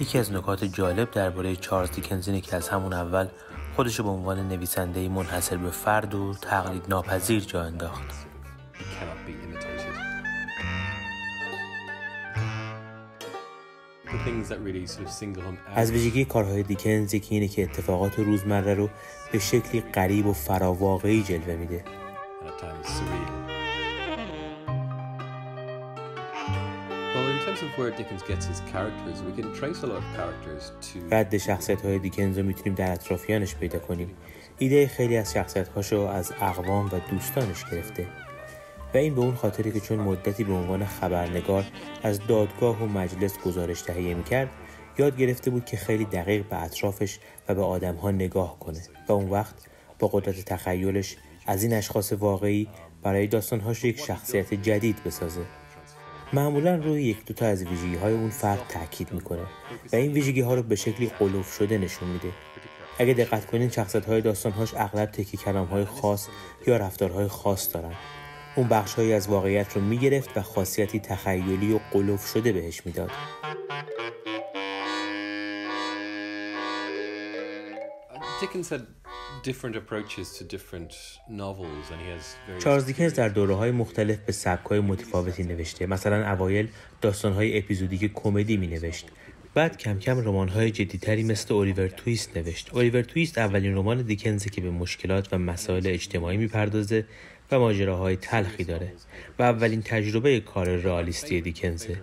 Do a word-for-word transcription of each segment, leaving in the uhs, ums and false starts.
یکی از نکات جالب درباره چارلز دیکنز اینه که از همون اول خودش رو به عنوان نویسنده‌ای منحصر به فرد و تقلید ناپذیر جا انداخت. از ویژگی کارهای دیکنز یکی اینه که اتفاقات روزمره رو به شکلی غریب و فراواقعی جلوه میده. رد شخصیت‌های دیکنز رو میتونیم در اطرافیانش پیدا کنیم. ایده خیلی از شخصیت‌هاش رو از اقوام و دوستانش گرفته و این به اون خاطره که چون مدتی به عنوان خبرنگار از دادگاه و مجلس گزارش تهیه میکرد، یاد گرفته بود که خیلی دقیق به اطرافش و به آدم‌ها نگاه کنه و اون وقت با قدرت تخیلش از این اشخاص واقعی برای داستان‌هاش یک شخصیت جدید بسازه. معمولا روی یک دو تا از ویژگی‌های اون فرد تاکید میکنه و این ویژگی‌ها رو به شکلی قلوف شده نشون میده. اگه دقت کنین شخصیت‌های داستان‌هاش اغلب تکی کلام‌های خاص یا رفتارهای خاص دارن. اون بخش‌هایی از واقعیت رو می‌گرفت و خاصیتی تخیلی و قلوف شده بهش میداد. دیکنز had different approaches to different novels and he has چارلز دیکنز در دوره‌های مختلف به سبک‌های متفاوتی نوشته. مثلا اوایل داستان‌های اپیزودیک کمدی می‌نوشت. بعد کم کم رمان‌های جدی‌تری مثل اولیور تویست نوشت. اولیور تویست اولین رمان دیکنز که به مشکلات و مسائل اجتماعی می‌پردازه و ماجراهای تلخی داره و اولین تجربه کار رئالیستی دیکنزه.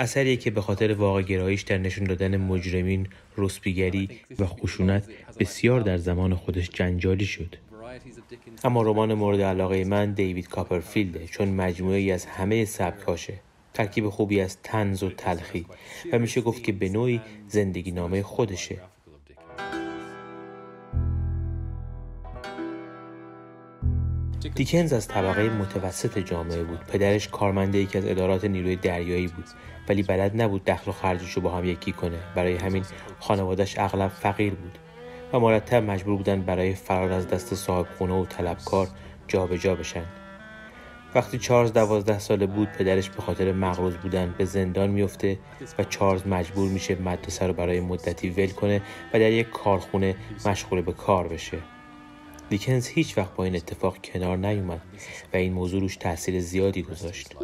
اثری که به خاطر واقع‌گراییش در نشون دادن مجرمین، رسواگری و خشونت بسیار در زمان خودش جنجالی شد. اما رمان مورد علاقه من دیوید کاپرفیلده، چون مجموعه‌ای از همه سبک‌هاشه. ترکیب خوبی از طنز و تلخی و میشه گفت که به نوعی زندگی نامه خودشه. دیکنز از طبقه متوسط جامعه بود. پدرش کارمند یکی از ادارات نیروی دریایی بود ولی بلد نبود دخل و خرجش رو با هم یکی کنه. برای همین خانواده‌اش اغلب فقیر بود و مرتب مجبور بودن برای فرار از دست صاحب خونه و طلبکار جابجا بشن. وقتی چارلز دوازده ساله بود پدرش به خاطر مغرض بودن به زندان میفته و چارلز مجبور میشه مدرسه رو برای مدتی ول کنه و در یک کارخونه مشغول به کار بشه. دیکنز هیچ وقت با این اتفاق کنار نیومد و این موضوع روش تأثیر زیادی گذاشت.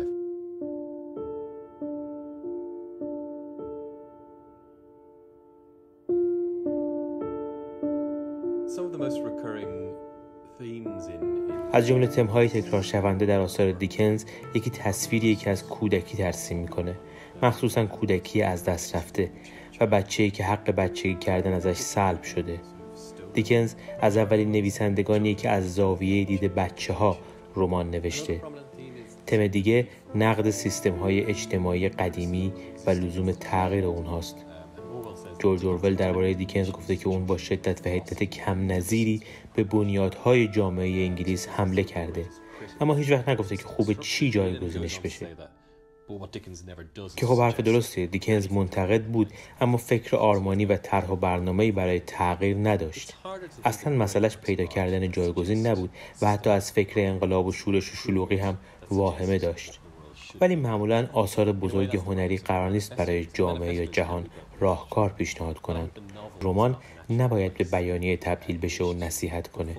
از جمله تم‌های تکرار شونده در آثار دیکنز یکی تصویریه که از کودکی ترسیم میکنه، مخصوصاً کودکی از دست رفته و بچه‌ای که حق بچگی کردن ازش سلب شده. دیکنز از اولین نویسندگانیه که از زاویه دید بچه‌ها رمان نوشته. تم دیگه نقد سیستم‌های اجتماعی قدیمی و لزوم تغییر اونهاست. جورج اورول درباره دیکنز گفته که اون با شدت و حدت کم نظیری به بنیادهای جامعه انگلیس حمله کرده، اما هیچ وقت نگفته که خوب چی جایگزینش بشه. که خب حرف درسته. دیکنز منتقد بود اما فکر آرمانی و طرح و برنامه‌ای برای تغییر نداشت. اصلاً مسئلهش پیدا کردن جایگزین نبود و حتی از فکر انقلاب و شورش و شلوغی هم واهمه داشت. ولی معمولاً آثار بزرگ هنری قرار نیست برای جامعه یا جهان راهکار پیشنهاد کنند. رمان نباید به بیانیه تبدیل بشه و نصیحت کنه.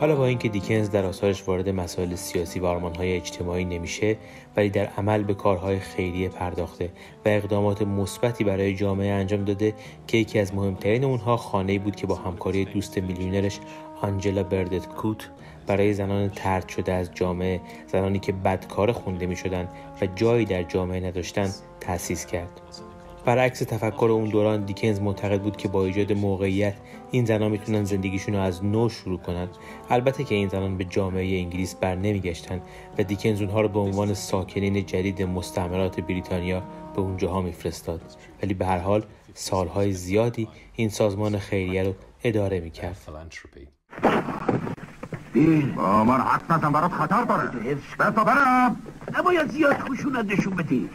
حالا با اینکه دیکنز در آثارش وارد مسائل سیاسی و آرمان‌های اجتماعی نمیشه، ولی در عمل به کارهای خیریه پرداخته و اقدامات مثبتی برای جامعه انجام داده که یکی از مهمترین اونها خانه‌ای بود که با همکاری دوست میلیونرش آنجلا بردت کوت برای زنان طرد شده از جامعه، زنانی که بدکار خونده می‌شدند و جایی در جامعه نداشتند، تأسیس کرد. برعکس تفکر اون دوران، دیکنز معتقد بود که با ایجاد موقعیت این زنان میتونن زندگیشون رو از نو شروع کنن. البته که این زنان به جامعه انگلیس بر نمیگشتن و دیکنز اونها رو به عنوان ساکنین جدید مستعمرات بریتانیا به اونجاها میفرستاد. ولی به هر حال سالهای زیادی این سازمان خیریه رو اداره میکرد. آمان حتما برات خطر داره. بسا برم. نباید زیاد خشونت نشون بدی.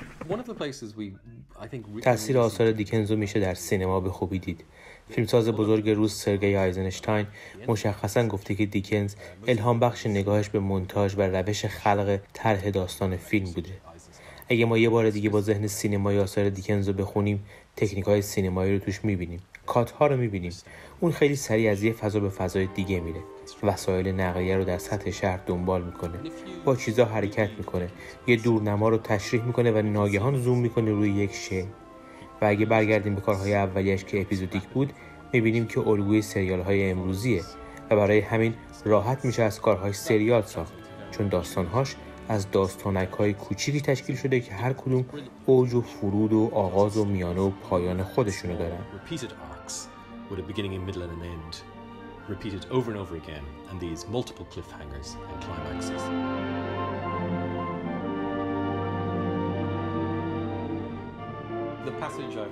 تأثیر آثار دیکنز رو میشه در سینما به خوبی دید. فیلمساز بزرگ روس سرگئی آیزنشتاین مشخصاً گفته که دیکنز الهام بخش نگاهش به مونتاژ و روش خلق طرح داستان فیلم بوده. اگه ما یه بار دیگه با ذهن سینمایی آثار دیکنز رو بخونیم، تکنیک‌های سینمایی رو توش می‌بینیم، کات‌ها رو می‌بینیم. اون خیلی سریع از یه فضا به فضای دیگه میره. وسایل نقلیه رو در سطح شهر دنبال میکنه، با چیزا حرکت میکنه، یه دورنما رو تشریح میکنه و ناگهان زوم میکنه روی یک شی. و اگه برگردیم به کارهای اولیش که اپیزودیک بود، می‌بینیم که الگوی سریال‌های امروزیه و برای همین راحت میشه از کارهای سریال ساخت، چون داستان‌هاش از داستانک‌های کوچیکی تشکیل شده که هر کدوم اوج و فرود و آغاز و میانه و پایان خودشونو دارن.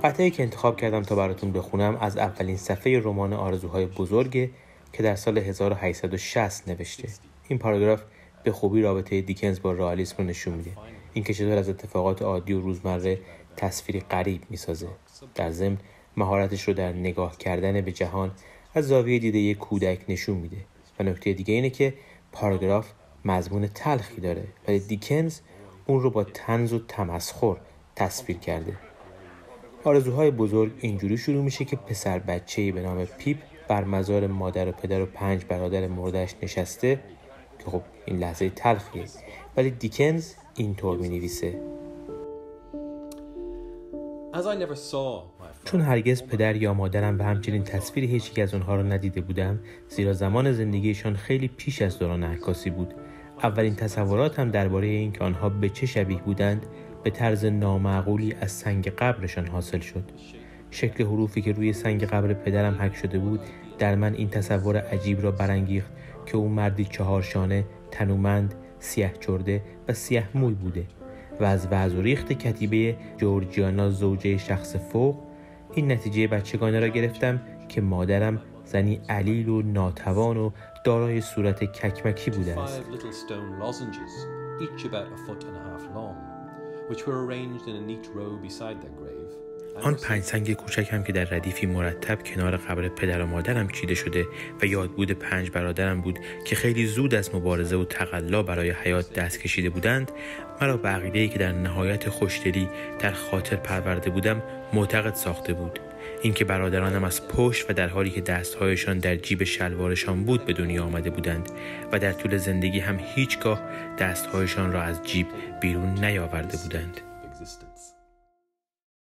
قطعی که انتخاب کردم تا براتون بخونم از اولین صفحه رمان آرزوهای بزرگه که در سال هزار و هشتصد و شصت نوشته. این پاراگراف به خوبی رابطه دیکنز با رئالیسم رو نشون میده، این که چطور از اتفاقات عادی و روزمره تصویری غریب میسازه. در ضمن مهارتش رو در نگاه کردن به جهان از زاویه دیده یک کودک نشون میده. و نکته دیگه اینه که پاراگراف مضمون تلخی داره، ولی دیکنز اون رو با طنز و تمسخر تصویر کرده. آرزوهای بزرگ اینجوری شروع میشه که پسر بچه‌ای به نام پیپ بر مزار مادر و پدر و پنج برادر مرده‌اش نشسته، که خب این لحظه تلخیه، ولی دیکنز اینطور می‌نویسه: چون هرگز پدر یا مادرم به همچنین تصویر هیچیک از اونها رو ندیده بودم، زیرا زمان زندگیشان خیلی پیش از دوران عکاسی بود، اولین تصوراتم درباره این که آنها به چه شبیه بودند به طرز نامعقولی از سنگ قبرشان حاصل شد. شکل حروفی که روی سنگ قبر پدرم حک شده بود در من این تصور عجیب را برانگیخت که اون مردی چهارشانه، تنومند، سیاه چرده و سیاه موی بوده و از وضع ریخت کتیبه جورجیانا زوجه شخص فوق این نتیجه بچگانه را گرفتم که مادرم زنی علیل و ناتوان و دارای صورت ککمکی بوده است. آن پنج سنگ کوچک هم که در ردیفی مرتب کنار قبر پدر و مادرم چیده شده و یادبود پنج برادرم بود که خیلی زود از مبارزه و تقلا برای حیات دست کشیده بودند، مرا به عقیده‌ای که در نهایت خوشدلی در خاطر پرورده بودم معتقد ساخته بود. اینکه برادرانم از پشت و در حالی که دستهایشان در جیب شلوارشان بود به دنیا آمده بودند و در طول زندگی هم هیچگاه دستهایشان را از جیب بیرون نیاورده بودند.